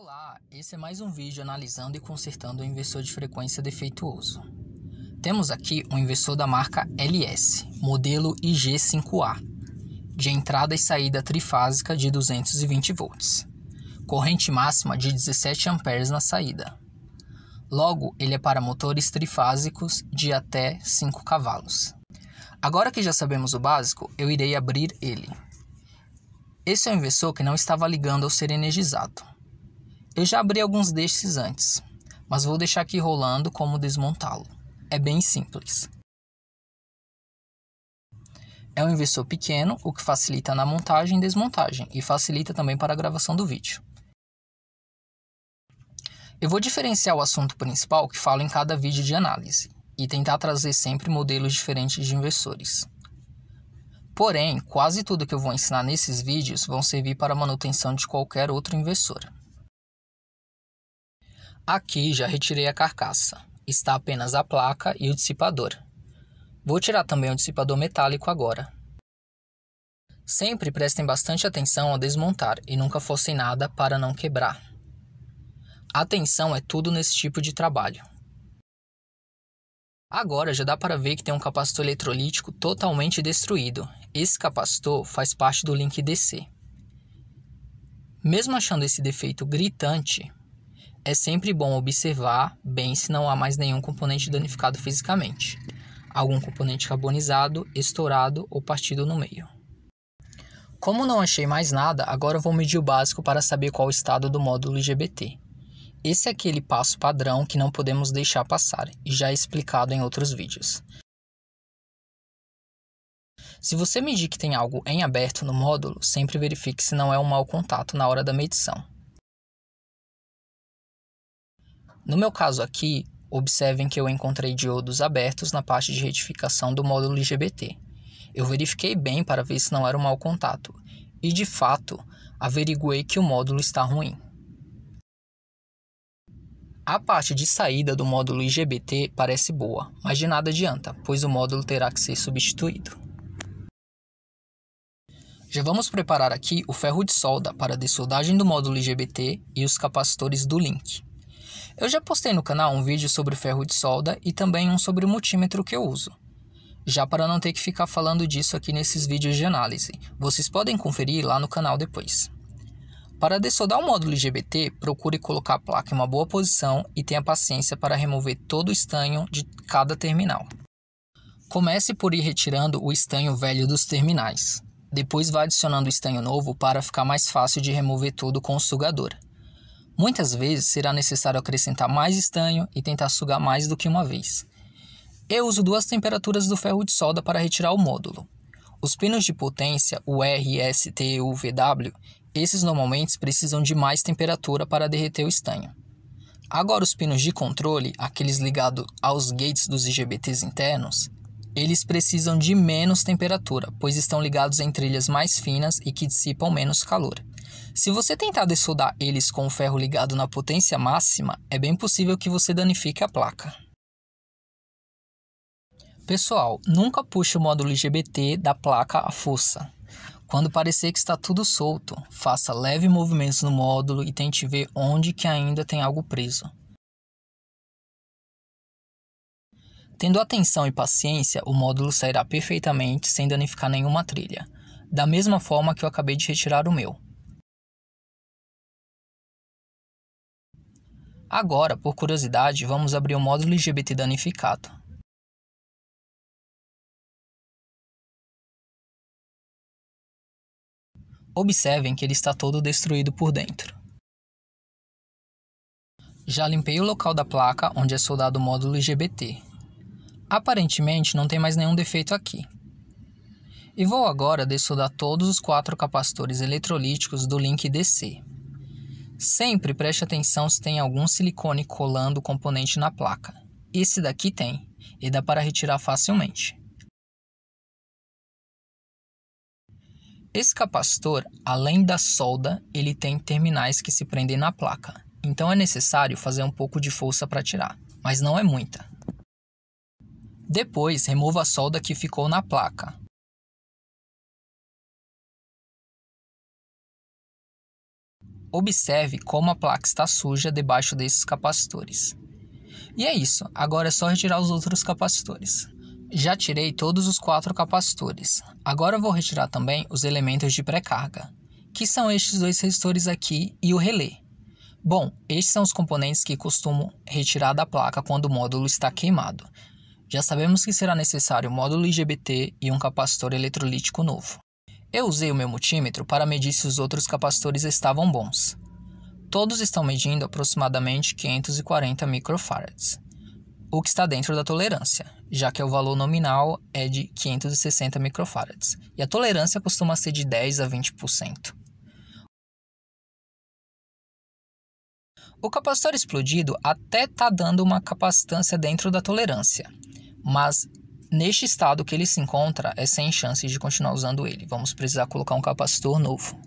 Olá, esse é mais um vídeo analisando e consertando o inversor de frequência defeituoso. Temos aqui um inversor da marca LS, modelo IG5A, de entrada e saída trifásica de 220 volts, corrente máxima de 17 amperes na saída. Logo, ele é para motores trifásicos de até 5 cavalos. Agora que já sabemos o básico, eu irei abrir ele. Esse é o inversor que não estava ligando ao ser energizado. Eu já abri alguns destes antes, mas vou deixar aqui rolando como desmontá-lo. É bem simples. É um inversor pequeno, o que facilita na montagem e desmontagem, e facilita também para a gravação do vídeo. Eu vou diferenciar o assunto principal que falo em cada vídeo de análise, e tentar trazer sempre modelos diferentes de inversores. Porém, quase tudo que eu vou ensinar nesses vídeos vão servir para a manutenção de qualquer outro inversor. Aqui já retirei a carcaça, está apenas a placa e o dissipador. Vou tirar também o dissipador metálico agora. Sempre prestem bastante atenção ao desmontar e nunca forcem nada para não quebrar. Atenção é tudo nesse tipo de trabalho. Agora já dá para ver que tem um capacitor eletrolítico totalmente destruído. Esse capacitor faz parte do link DC. Mesmo achando esse defeito gritante, é sempre bom observar bem se não há mais nenhum componente danificado fisicamente, algum componente carbonizado, estourado ou partido no meio. Como não achei mais nada, agora vou medir o básico para saber qual o estado do módulo IGBT. Esse é aquele passo padrão que não podemos deixar passar e já é explicado em outros vídeos. Se você medir que tem algo em aberto no módulo, sempre verifique se não é um mau contato na hora da medição. No meu caso aqui, observem que eu encontrei diodos abertos na parte de retificação do módulo IGBT. Eu verifiquei bem para ver se não era um mau contato, e de fato, averiguei que o módulo está ruim. A parte de saída do módulo IGBT parece boa, mas de nada adianta, pois o módulo terá que ser substituído. Já vamos preparar aqui o ferro de solda para a dessoldagem do módulo IGBT e os capacitores do link. Eu já postei no canal um vídeo sobre ferro de solda e também um sobre o multímetro que eu uso. Já para não ter que ficar falando disso aqui nesses vídeos de análise, vocês podem conferir lá no canal depois. Para dessoldar o módulo IGBT, procure colocar a placa em uma boa posição e tenha paciência para remover todo o estanho de cada terminal. Comece por ir retirando o estanho velho dos terminais. Depois vá adicionando o estanho novo para ficar mais fácil de remover tudo com o sugador. Muitas vezes será necessário acrescentar mais estanho e tentar sugar mais do que uma vez. Eu uso duas temperaturas do ferro de solda para retirar o módulo. Os pinos de potência, o R, S, T e o VW, esses normalmente precisam de mais temperatura para derreter o estanho. Agora os pinos de controle, aqueles ligados aos gates dos IGBTs internos, eles precisam de menos temperatura, pois estão ligados em trilhas mais finas e que dissipam menos calor. Se você tentar dessoldar eles com o ferro ligado na potência máxima, é bem possível que você danifique a placa. Pessoal, nunca puxe o módulo IGBT da placa à força. Quando parecer que está tudo solto, faça leves movimentos no módulo e tente ver onde que ainda tem algo preso. Tendo atenção e paciência, o módulo sairá perfeitamente sem danificar nenhuma trilha, da mesma forma que eu acabei de retirar o meu. Agora, por curiosidade, vamos abrir o módulo IGBT danificado. Observem que ele está todo destruído por dentro. Já limpei o local da placa onde é soldado o módulo IGBT. Aparentemente não tem mais nenhum defeito aqui. E vou agora dessoldar todos os 4 capacitores eletrolíticos do link DC. Sempre preste atenção se tem algum silicone colando o componente na placa. Esse daqui tem, e dá para retirar facilmente. Esse capacitor, além da solda, ele tem terminais que se prendem na placa, então é necessário fazer um pouco de força para tirar, mas não é muita. Depois, remova a solda que ficou na placa. Observe como a placa está suja debaixo desses capacitores. E é isso, agora é só retirar os outros capacitores. Já tirei todos os 4 capacitores, agora vou retirar também os elementos de pré-carga, que são estes 2 resistores aqui e o relé. Bom, estes são os componentes que costumo retirar da placa quando o módulo está queimado. Já sabemos que será necessário o módulo IGBT e um capacitor eletrolítico novo. Eu usei o meu multímetro para medir se os outros capacitores estavam bons. Todos estão medindo aproximadamente 540 microfarads, o que está dentro da tolerância, já que o valor nominal é de 560 microfarads, e a tolerância costuma ser de 10 a 20%. O capacitor explodido até está dando uma capacitância dentro da tolerância, mas neste estado que ele se encontra é sem chance de continuar usando ele, vamos precisar colocar um capacitor novo.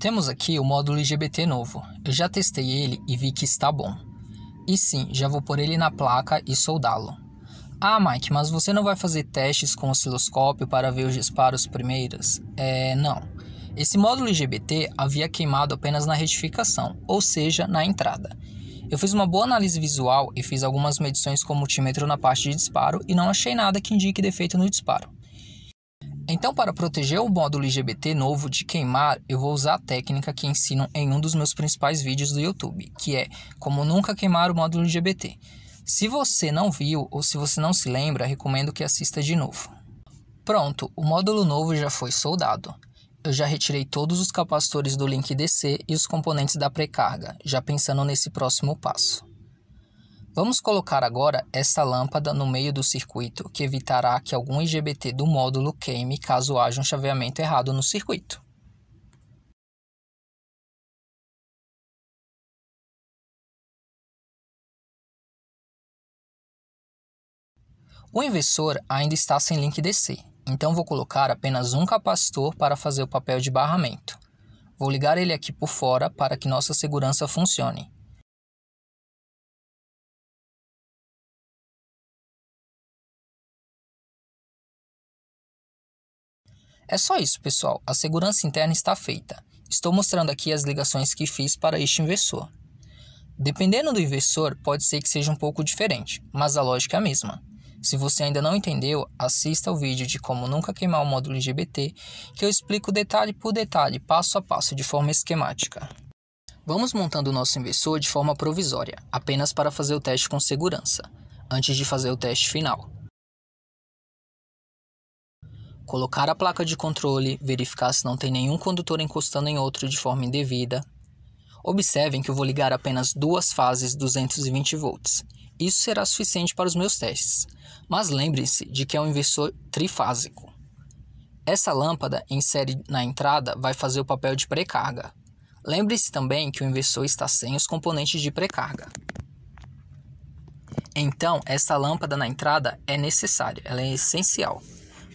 Temos aqui o módulo IGBT novo, eu já testei ele e vi que está bom. E sim, já vou pôr ele na placa e soldá-lo. Ah, Mike, mas você não vai fazer testes com o osciloscópio para ver os disparos primeiros? Não. Esse módulo IGBT havia queimado apenas na retificação, ou seja, na entrada. Eu fiz uma boa análise visual e fiz algumas medições com o multímetro na parte de disparo e não achei nada que indique defeito no disparo. Então, para proteger o módulo IGBT novo de queimar, eu vou usar a técnica que ensino em um dos meus principais vídeos do YouTube, que é como nunca queimar o módulo IGBT. Se você não viu ou se você não se lembra, recomendo que assista de novo. Pronto, o módulo novo já foi soldado. Eu já retirei todos os capacitores do link DC e os componentes da pré-carga, já pensando nesse próximo passo. Vamos colocar agora essa lâmpada no meio do circuito, que evitará que algum IGBT do módulo queime caso haja um chaveamento errado no circuito. O inversor ainda está sem link DC, então vou colocar apenas um capacitor para fazer o papel de barramento. Vou ligar ele aqui por fora para que nossa segurança funcione. É só isso, pessoal. A segurança interna está feita. Estou mostrando aqui as ligações que fiz para este inversor. Dependendo do inversor, pode ser que seja um pouco diferente, mas a lógica é a mesma. Se você ainda não entendeu, assista ao vídeo de como nunca queimar o módulo IGBT, que eu explico detalhe por detalhe, passo a passo, de forma esquemática. Vamos montando o nosso inversor de forma provisória, apenas para fazer o teste com segurança, antes de fazer o teste final. Colocar a placa de controle, verificar se não tem nenhum condutor encostando em outro de forma indevida. Observem que eu vou ligar apenas 2 fases 220 volts. Isso será suficiente para os meus testes, mas lembrem-se de que é um inversor trifásico. Essa lâmpada em série na entrada vai fazer o papel de pré-carga. Lembre-se também que o inversor está sem os componentes de pré-carga. Então, essa lâmpada na entrada é necessária, ela é essencial.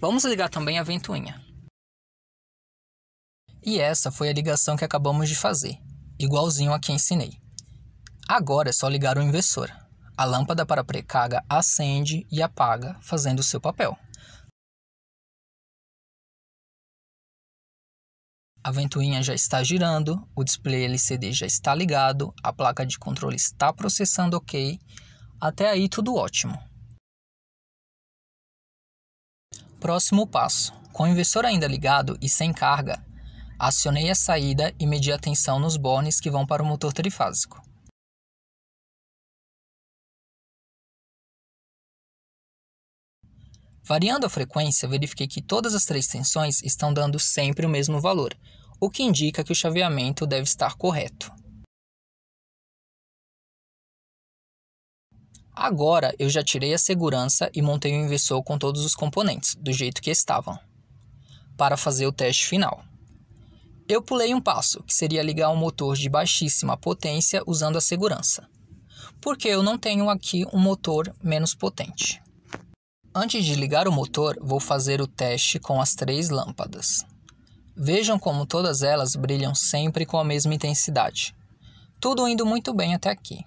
Vamos ligar também a ventoinha. E essa foi a ligação que acabamos de fazer, igualzinho a que ensinei. Agora é só ligar o inversor. A lâmpada para pré-carga acende e apaga, fazendo o seu papel. A ventoinha já está girando, o display LCD já está ligado, a placa de controle está processando OK. Até aí tudo ótimo. Próximo passo, com o inversor ainda ligado e sem carga, acionei a saída e medi a tensão nos bornes que vão para o motor trifásico. Variando a frequência, verifiquei que todas as 3 tensões estão dando sempre o mesmo valor, o que indica que o chaveamento deve estar correto. Agora eu já tirei a segurança e montei o inversor com todos os componentes, do jeito que estavam, para fazer o teste final. Eu pulei um passo, que seria ligar um motor de baixíssima potência usando a segurança, porque eu não tenho aqui um motor menos potente. Antes de ligar o motor, vou fazer o teste com as 3 lâmpadas. Vejam como todas elas brilham sempre com a mesma intensidade. Tudo indo muito bem até aqui.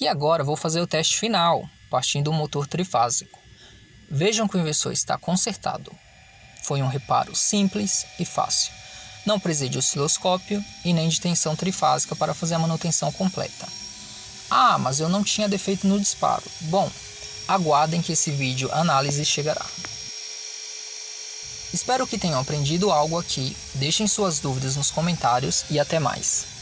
E agora vou fazer o teste final, partindo do motor trifásico. Vejam que o inversor está consertado. Foi um reparo simples e fácil. Não precisa de osciloscópio e nem de tensão trifásica para fazer a manutenção completa. Ah, mas eu não tinha defeito no disparo. Bom, aguardem que esse vídeo análise chegará. Espero que tenham aprendido algo aqui, deixem suas dúvidas nos comentários e até mais.